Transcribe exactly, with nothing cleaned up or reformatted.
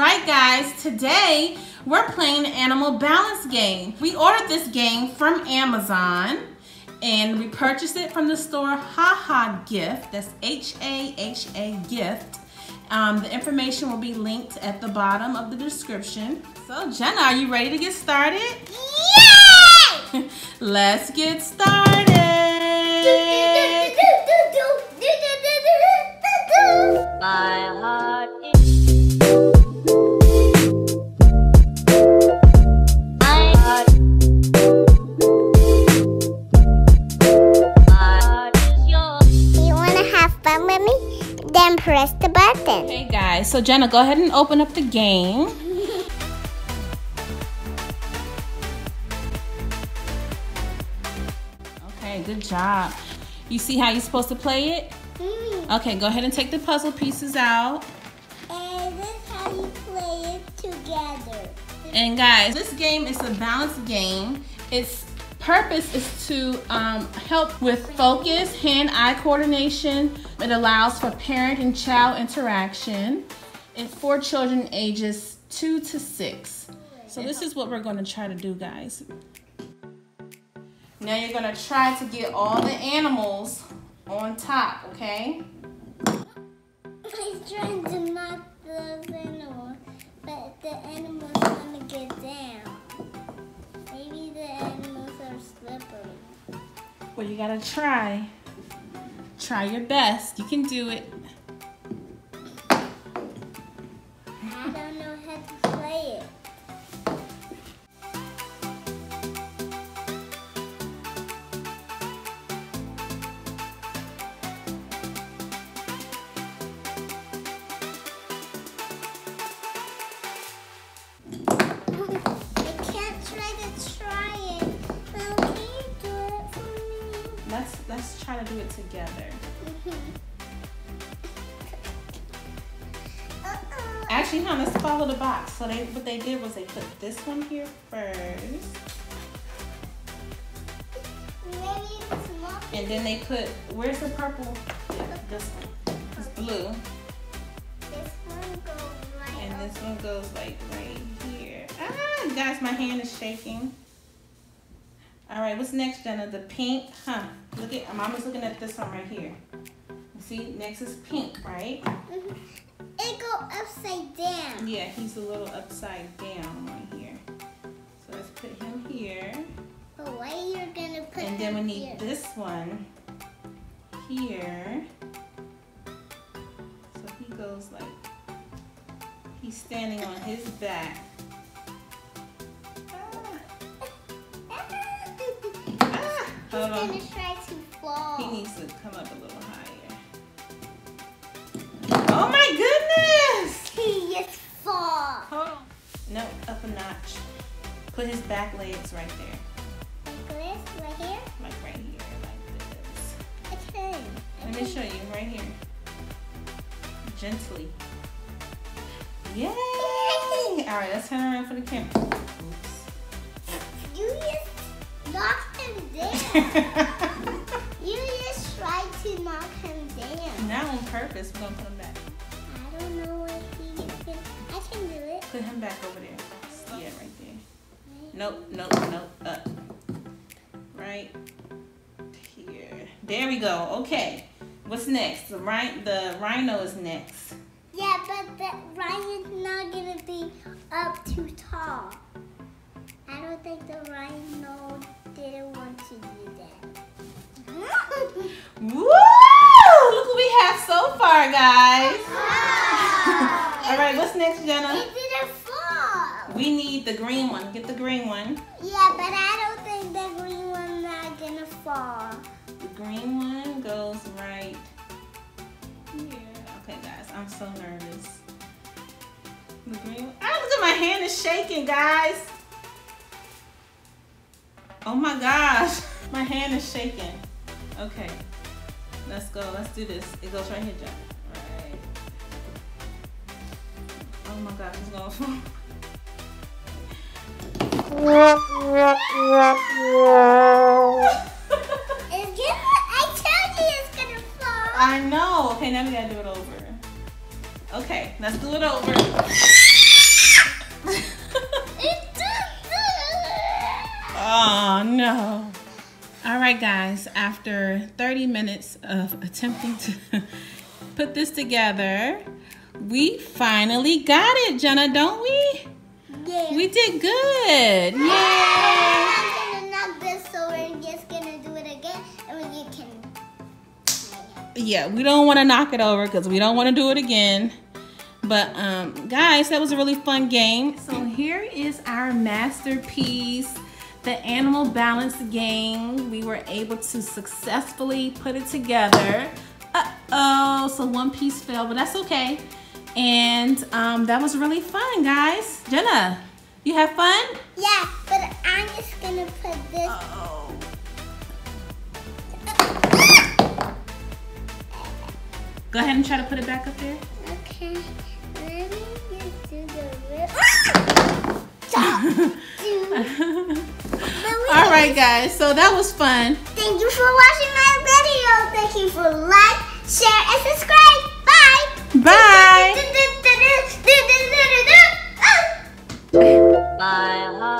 right, guys, today we're playing the animal balance game. We ordered this game from Amazon and we purchased it from the store HAHA Gift. That's H A H A Gift. Um, the information will be linked at the bottom of the description. So, Jannah, are you ready to get started? Yeah! Let's get started. My heart is my heart. My heart is yours. You want to have fun with me? Then press the button. Hey guys, so Jannah, go ahead and open up the game. Okay, good job. You see how you're supposed to play it? Okay, go ahead and take the puzzle pieces out. And this is how you play it together. And guys, this game is a balance game. Its purpose is to um, help with focus, hand-eye coordination. It allows for parent and child interaction. It's for children ages two to six. So this is what we're gonna try to do, guys. Now you're gonna try to get all the animals on top, okay? He's trying to knock those animals, but the animals want to get down. Maybe the animals are slippery. Well, you gotta try. Try your best. You can do it. I don't know how to play it. Let's, let's try to do it together. Mm-hmm. Uh-oh. Actually, no, let's follow the box. So they, what they did was they put this one here first. And then they put, where's the purple? Yeah, this one. It's blue. This one goes right And this one goes like right here. Ah, guys, my hand is shaking. All right, what's next, Jannah? The pink, huh? Look at, Mama's looking at this one right here. See, next is pink, right? Mm-hmm. It go upside down. Yeah, he's a little upside down right here. So let's put him here. But why are you gonna put him here? And then we need here. This one here. So he goes like, he's standing on his back. He's gonna try to fall. He needs to come up a little higher. Oh my goodness! He is fall. Hold on. No, up a notch. Put his back legs right there. Like this, right here? Like right here, like this. Okay. Let me show you, right here. Gently. Yay! All right, let's turn around for the camera. Oops. You just knocked You just tried to knock him down. Not on purpose. We're gonna put him back. I don't know what he did. I can do it. Put him back over there. Oh. Yeah, right there. Right. Nope, nope, nope. Up. Right here. There we go. Okay. What's next? The rhino, the rhino is next. Yeah, but the rhino's not gonna be up too tall. I don't think the rhino didn't want to do that. Woo! Look what we have so far, guys. Wow. All right, what's next, Jannah? It didn't fall. We need the green one. Get the green one. Yeah, but I don't think the green one's not gonna fall. The green one goes right here. Okay, guys, I'm so nervous. The green one. Ah, look at my hand is shaking, guys. Oh my gosh, my hand is shaking. Okay, let's go, let's do this. It goes right here, John. All right. Oh my gosh, it's going to fall. It's gonna, I told you it's going to fall. I know. Okay, now we got to do it over. Okay, let's do it over. Oh no. All right guys, after thirty minutes of attempting to put this together, we finally got it, Jannah, don't we? Yeah. We did good. Yay! I'm gonna knock this, so we're just gonna do it again, and we can. Yeah, we don't want to knock it over because we don't want to do it again. But um, guys, that was a really fun game. So here is our masterpiece, the animal balance game. We were able to successfully put it together. Uh-oh, so one piece fell, but that's okay. And um, that was really fun, guys. Jannah, you have fun? Yeah, but I'm just gonna put this. Uh-oh. Go ahead and try to put it back up there. Okay. Let me just do the rip. All right, guys. So that was fun. Thank you for watching my video. Thank you for like, share, and subscribe. Bye. Bye. Bye.